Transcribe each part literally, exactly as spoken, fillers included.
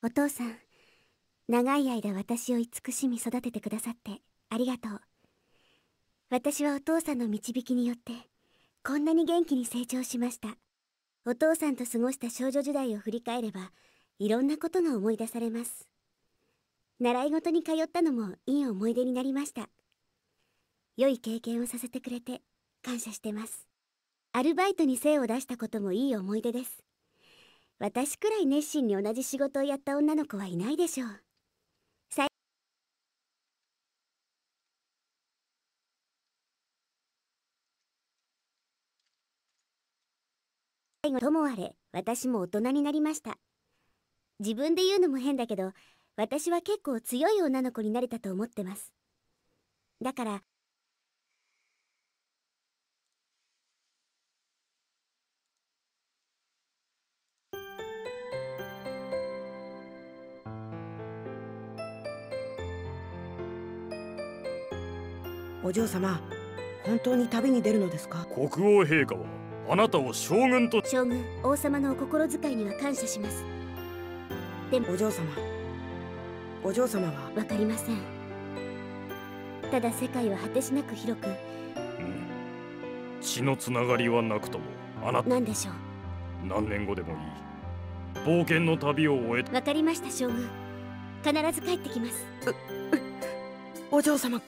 お父さん、長い間私を慈しみ育ててくださってありがとう。私はお父さんの導きによってこんなに元気に成長しました。お父さんと過ごした少女時代を振り返れば、いろんなことが思い出されます。習い事に通ったのもいい思い出になりました。良い経験をさせてくれて感謝してます。アルバイトに精を出したこともいい思い出です。私くらい熱心に同じ仕事をやった女の子はいないでしょう。さい最後ともあれ、私も大人になりました。自分で言うのも変だけど、私は結構強い女の子になれたと思ってます。だから、お嬢様、本当に旅に出るのですか？国王陛下はあなたを将軍と。将軍、王様のお心遣いには感謝します。でもお嬢様、お嬢様は分かりません。ただ世界は果てしなく広く、うん、血のつながりはなくともあなた、何でしょう。何年後でもいい。冒険の旅を終えた。分かりました、将軍。必ず帰ってきます。お嬢様、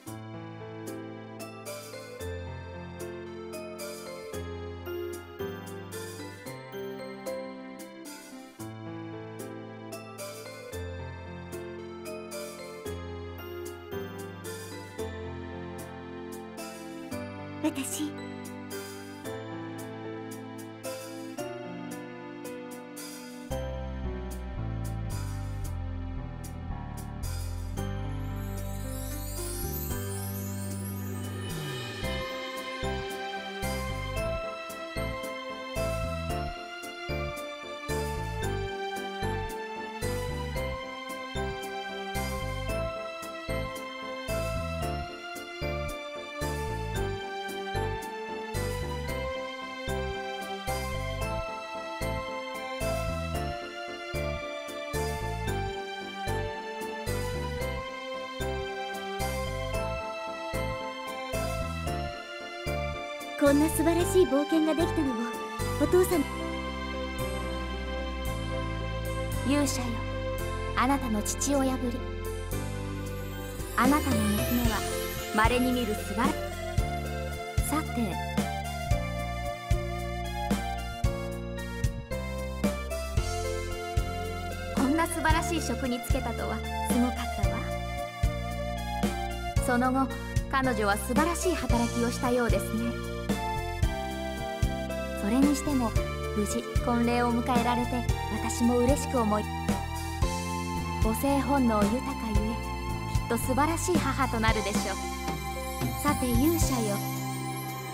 私、こんな素晴らしい冒険ができたのもお父さん。勇者よ、あなたの父親ぶり。あなたの娘は稀に見る素晴らしい。さて、こんな素晴らしい職に就けたとはすごかったわ。その後、彼女は素晴らしい働きをしたようですね。それにしても無事婚礼を迎えられて、私も嬉しく思い、母性本能豊かゆえ、きっと素晴らしい母となるでしょう。さて勇者よ、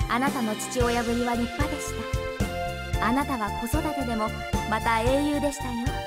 あなたの父親ぶりは立派でした。あなたは子育てでもまた英雄でしたよ。